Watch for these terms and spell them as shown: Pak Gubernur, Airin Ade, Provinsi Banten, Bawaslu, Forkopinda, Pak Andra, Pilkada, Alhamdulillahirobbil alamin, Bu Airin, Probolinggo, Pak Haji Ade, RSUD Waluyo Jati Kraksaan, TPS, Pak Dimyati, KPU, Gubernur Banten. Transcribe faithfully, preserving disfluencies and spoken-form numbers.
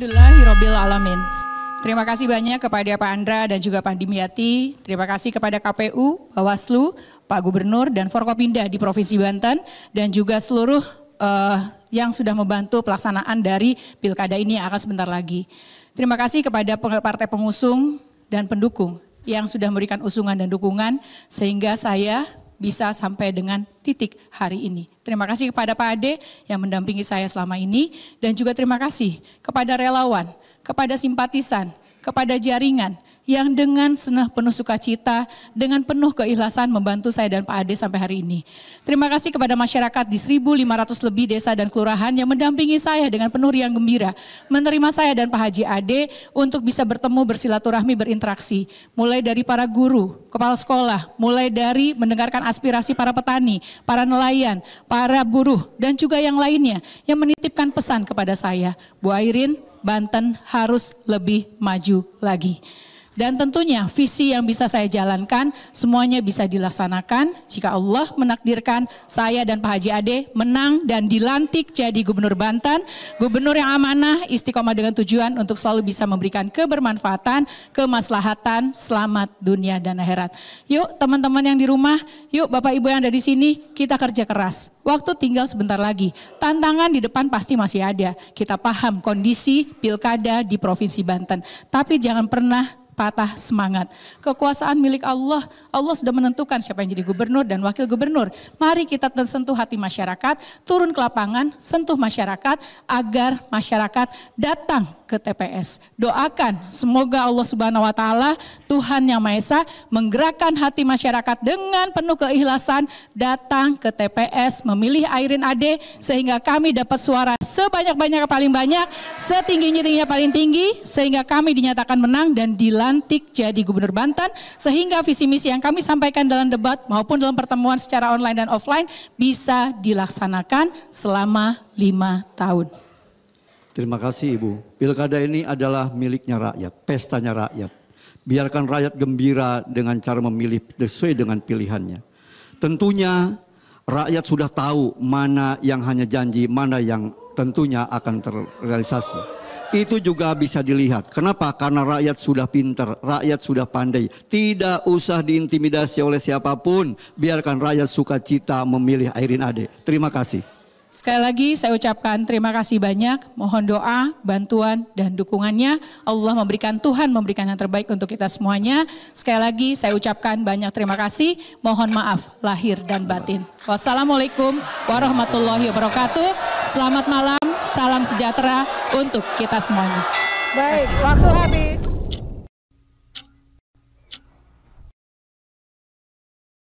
Alhamdulillahirobbil alamin. Terima kasih banyak kepada Pak Andra dan juga Pak Dimyati. Terima kasih kepada K P U, Bawaslu, Pak Gubernur, dan Forkopinda di Provinsi Banten. Dan juga seluruh uh, yang sudah membantu pelaksanaan dari Pilkada ini yang akan sebentar lagi. Terima kasih kepada partai pengusung dan pendukung yang sudah memberikan usungan dan dukungan sehingga saya bisa sampai dengan titik hari ini. Terima kasih kepada Pak Ade yang mendampingi saya selama ini. Dan juga terima kasih kepada relawan, kepada simpatisan, kepada jaringan yang dengan senang penuh sukacita, dengan penuh keikhlasan membantu saya dan Pak Ade sampai hari ini. Terima kasih kepada masyarakat di seribu lima ratus lebih desa dan kelurahan yang mendampingi saya dengan penuh riang gembira, menerima saya dan Pak Haji Ade untuk bisa bertemu, bersilaturahmi, berinteraksi. Mulai dari para guru, kepala sekolah, mulai dari mendengarkan aspirasi para petani, para nelayan, para buruh, dan juga yang lainnya yang menitipkan pesan kepada saya. Bu Airin, Banten harus lebih maju lagi. Dan tentunya visi yang bisa saya jalankan semuanya bisa dilaksanakan jika Allah menakdirkan saya dan Pak Haji Ade menang dan dilantik jadi Gubernur Banten. Gubernur yang amanah, istiqomah dengan tujuan untuk selalu bisa memberikan kebermanfaatan, kemaslahatan, selamat dunia dan akhirat. Yuk teman-teman yang di rumah, yuk Bapak Ibu yang ada di sini, kita kerja keras. Waktu tinggal sebentar lagi, tantangan di depan pasti masih ada. Kita paham kondisi pilkada di Provinsi Banten, tapi jangan pernah patah semangat. Kekuasaan milik Allah, Allah sudah menentukan siapa yang jadi gubernur dan wakil gubernur. Mari kita sentuh hati masyarakat, turun ke lapangan, sentuh masyarakat agar masyarakat datang ke T P S. Doakan semoga Allah Subhanahu wa taala, Tuhan Yang Maha Esa, menggerakkan hati masyarakat dengan penuh keikhlasan datang ke T P S memilih Airin Ade sehingga kami dapat suara sebanyak-banyaknya paling banyak, setinggi-tingginya paling tinggi sehingga kami dinyatakan menang dan dilantik Lantik jadi Gubernur Banten, sehingga visi misi yang kami sampaikan dalam debat maupun dalam pertemuan secara online dan offline bisa dilaksanakan selama lima tahun. Terima kasih Ibu. Pilkada ini adalah miliknya rakyat, pestanya rakyat. Biarkan rakyat gembira dengan cara memilih sesuai dengan pilihannya. Tentunya rakyat sudah tahu mana yang hanya janji, mana yang tentunya akan terrealisasi. Itu juga bisa dilihat. Kenapa? Karena rakyat sudah pintar, rakyat sudah pandai. Tidak usah diintimidasi oleh siapapun. Biarkan rakyat sukacita memilih Airin Ade. Terima kasih. Sekali lagi saya ucapkan terima kasih banyak. Mohon doa, bantuan, dan dukungannya. Allah memberikan, Tuhan memberikan yang terbaik untuk kita semuanya. Sekali lagi saya ucapkan banyak terima kasih. Mohon maaf lahir dan batin. Wassalamualaikum warahmatullahi wabarakatuh. Selamat malam, salam sejahtera untuk kita semuanya. Baik, waktu habis.